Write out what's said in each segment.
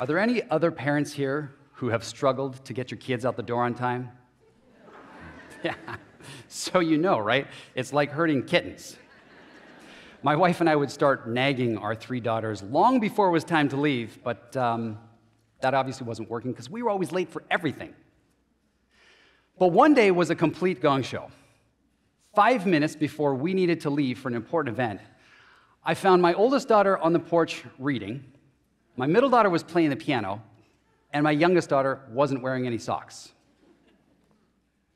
Are there any other parents here who have struggled to get your kids out the door on time? Yeah, so you know, right? It's like herding kittens. My wife and I would start nagging our three daughters long before it was time to leave, but that obviously wasn't working because we were always late for everything. But one day was a complete gong show. 5 minutes before we needed to leave for an important event, I found my oldest daughter on the porch reading, my middle daughter was playing the piano, and my youngest daughter wasn't wearing any socks.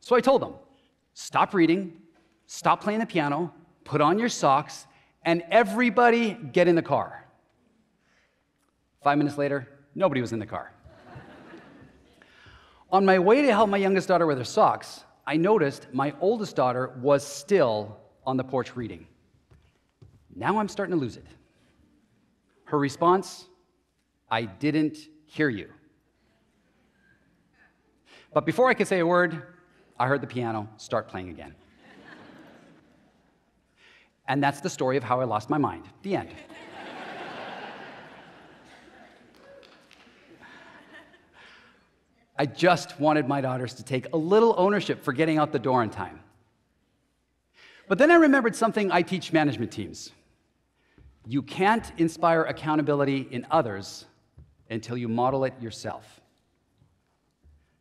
So I told them, stop reading, stop playing the piano, put on your socks, and everybody get in the car. 5 minutes later, nobody was in the car. On my way to help my youngest daughter with her socks, I noticed my oldest daughter was still on the porch reading. Now I'm starting to lose it. Her response, I didn't hear you. But before I could say a word, I heard the piano start playing again. And that's the story of how I lost my mind. The end. I just wanted my daughters to take a little ownership for getting out the door on time. But then I remembered something I teach management teams. You can't inspire accountability in others until you model it yourself.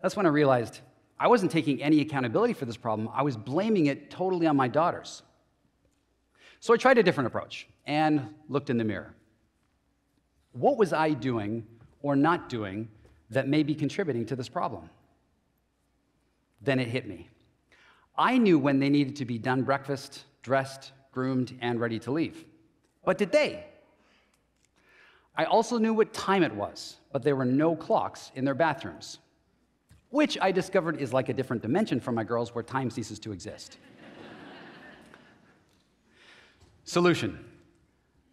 That's when I realized I wasn't taking any accountability for this problem. I was blaming it totally on my daughters. So I tried a different approach and looked in the mirror. What was I doing or not doing that may be contributing to this problem? Then it hit me. I knew when they needed to be done breakfast, dressed, groomed, and ready to leave. But did they? I also knew what time it was, but there were no clocks in their bathrooms, which I discovered is like a different dimension for my girls where time ceases to exist. Solution.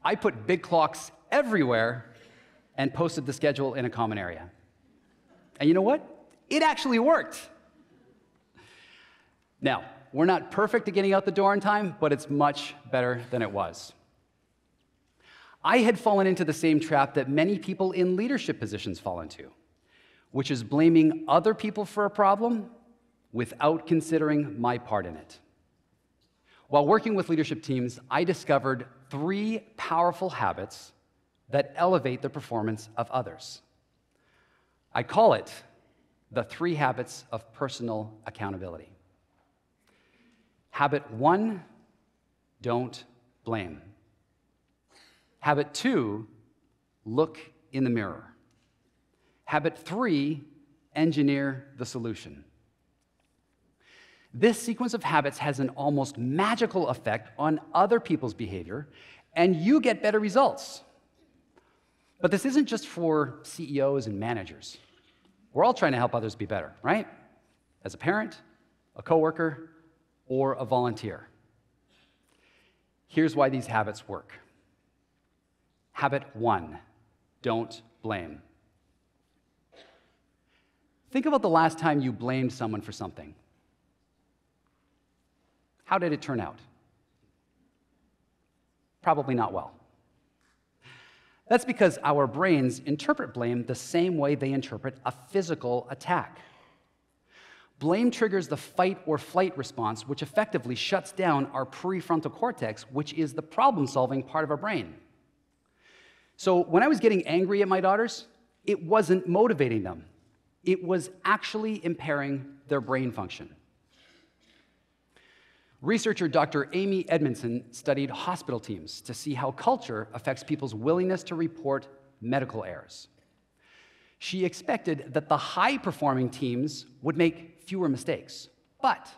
I put big clocks everywhere and posted the schedule in a common area. And you know what? It actually worked. Now, we're not perfect at getting out the door in time, but it's much better than it was. I had fallen into the same trap that many people in leadership positions fall into, which is blaming other people for a problem without considering my part in it. While working with leadership teams, I discovered 3 powerful habits that elevate the performance of others. I call it the 3 habits of personal accountability. Habit 1, don't blame. Habit 2, look in the mirror. Habit 3, engineer the solution. This sequence of habits has an almost magical effect on other people's behavior, and you get better results. But this isn't just for CEOs and managers. We're all trying to help others be better, right? As a parent, a coworker, or a volunteer. Here's why these habits work. Habit 1, don't blame. Think about the last time you blamed someone for something. How did it turn out? Probably not well. That's because our brains interpret blame the same way they interpret a physical attack. Blame triggers the fight or flight response, which effectively shuts down our prefrontal cortex, which is the problem-solving part of our brain. So when I was getting angry at my daughters, it wasn't motivating them. It was actually impairing their brain function. Researcher Dr. Amy Edmondson studied hospital teams to see how culture affects people's willingness to report medical errors. She expected that the high-performing teams would make fewer mistakes, but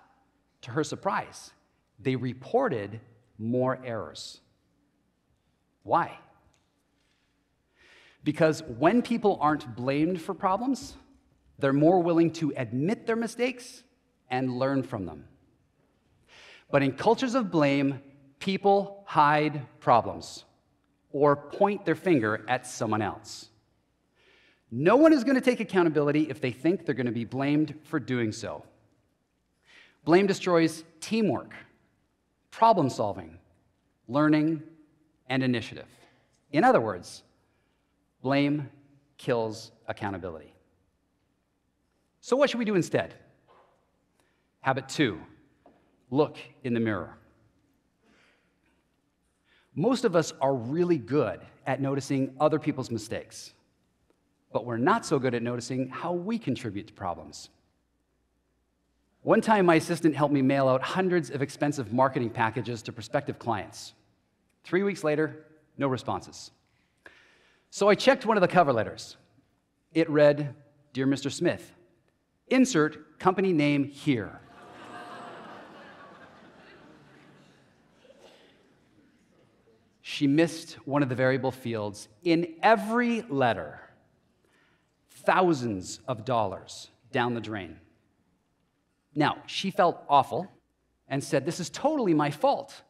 to her surprise, they reported more errors. Why? Because when people aren't blamed for problems, they're more willing to admit their mistakes and learn from them. But in cultures of blame, people hide problems or point their finger at someone else. No one is going to take accountability if they think they're going to be blamed for doing so. Blame destroys teamwork, problem solving, learning, and initiative. In other words, blame kills accountability. So what should we do instead? Habit 2, look in the mirror. Most of us are really good at noticing other people's mistakes, but we're not so good at noticing how we contribute to problems. One time, my assistant helped me mail out hundreds of expensive marketing packages to prospective clients. 3 weeks later, no responses. So I checked one of the cover letters. It read, "Dear Mr. Smith, insert company name here." She missed one of the variable fields in every letter. Thousands of dollars down the drain. Now, she felt awful and said, "This is totally my fault."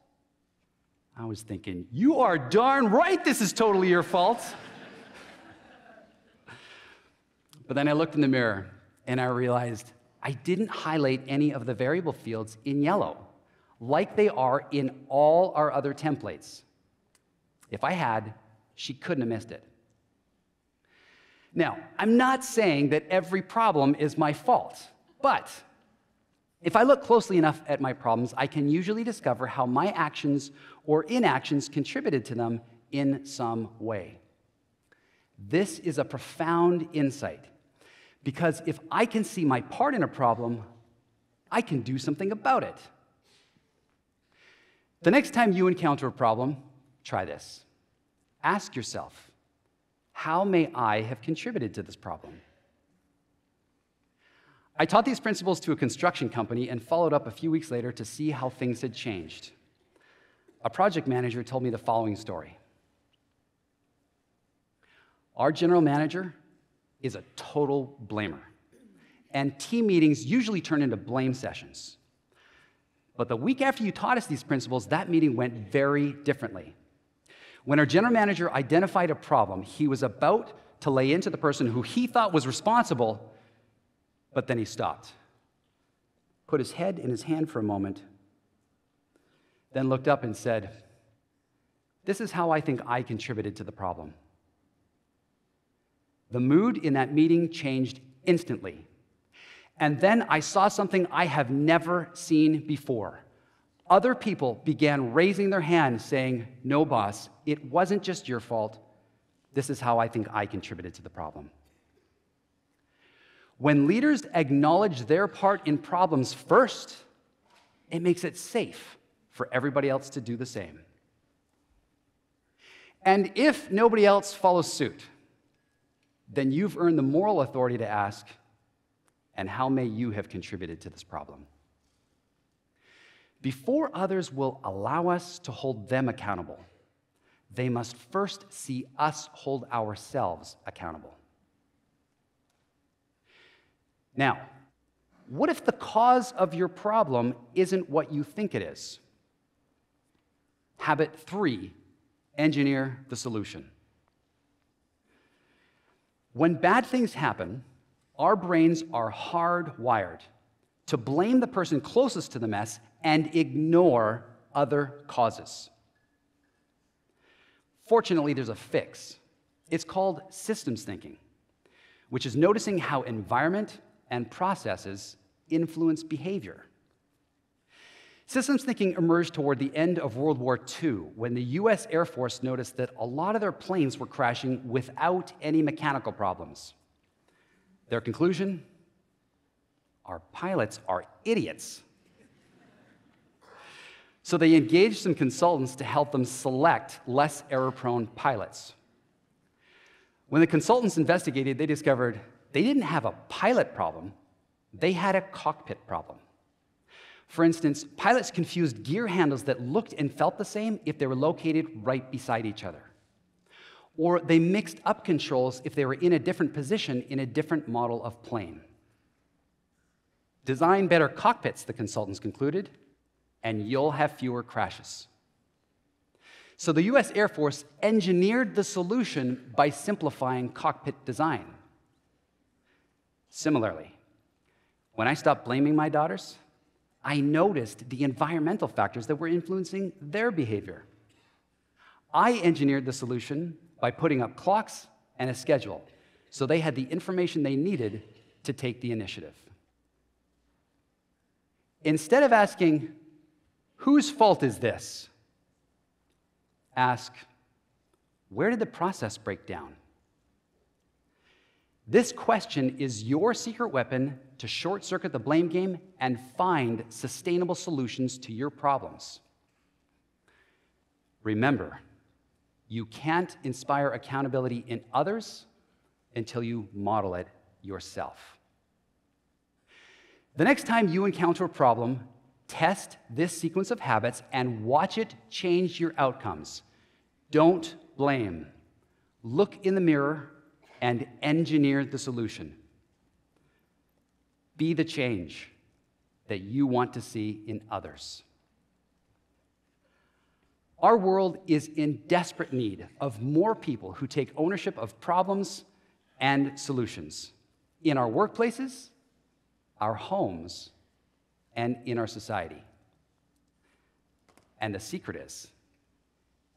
I was thinking, "You are darn right this is totally your fault." But then I looked in the mirror and I realized I didn't highlight any of the variable fields in yellow, like they are in all our other templates. If I had, she couldn't have missed it. Now, I'm not saying that every problem is my fault, but if I look closely enough at my problems, I can usually discover how my actions or inactions contributed to them in some way. This is a profound insight, because if I can see my part in a problem, I can do something about it. The next time you encounter a problem, try this. Ask yourself, how may I have contributed to this problem? I taught these principles to a construction company and followed up a few weeks later to see how things had changed. A project manager told me the following story. "Our general manager is a total blamer, and team meetings usually turn into blame sessions. But the week after you taught us these principles, that meeting went very differently. When our general manager identified a problem, he was about to lay into the person who he thought was responsible, but then he stopped, put his head in his hand for a moment, then looked up and said, 'This is how I think I contributed to the problem.' The mood in that meeting changed instantly. And then I saw something I have never seen before. Other people began raising their hands saying, 'No, boss, it wasn't just your fault. This is how I think I contributed to the problem.'" When leaders acknowledge their part in problems first, it makes it safe for everybody else to do the same. And if nobody else follows suit, then you've earned the moral authority to ask, "And how may you have contributed to this problem?" Before others will allow us to hold them accountable, they must first see us hold ourselves accountable. Now, what if the cause of your problem isn't what you think it is? Habit 3, engineer the solution. When bad things happen, our brains are hardwired to blame the person closest to the mess and ignore other causes. Fortunately, there's a fix. It's called systems thinking, which is noticing how environment and processes influence behavior. Systems thinking emerged toward the end of World War II, when the US Air Force noticed that a lot of their planes were crashing without any mechanical problems. Their conclusion? Our pilots are idiots. So they engaged some consultants to help them select less error-prone pilots. When the consultants investigated, they discovered they didn't have a pilot problem, they had a cockpit problem. For instance, pilots confused gear handles that looked and felt the same if they were located right beside each other. Or they mixed up controls if they were in a different position in a different model of plane. Design better cockpits, the consultants concluded, and you'll have fewer crashes. So the US Air Force engineered the solution by simplifying cockpit design. Similarly, when I stopped blaming my daughters, I noticed the environmental factors that were influencing their behavior. I engineered the solution by putting up clocks and a schedule, so they had the information they needed to take the initiative. Instead of asking, whose fault is this? Ask, where did the process break down? This question is your secret weapon to short-circuit the blame game and find sustainable solutions to your problems. Remember, you can't inspire accountability in others until you model it yourself. The next time you encounter a problem, test this sequence of habits and watch it change your outcomes. Don't blame. Look in the mirror and engineer the solution. Be the change that you want to see in others. Our world is in desperate need of more people who take ownership of problems and solutions in our workplaces, our homes, and in our society. And the secret is,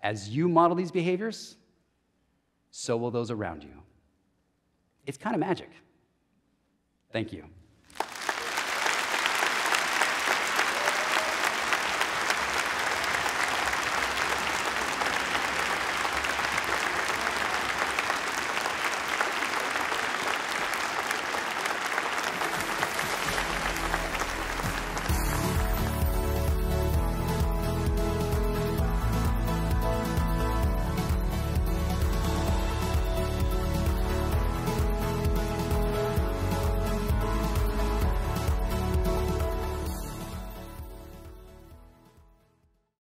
as you model these behaviors, so will those around you. It's kind of magic. Thank you.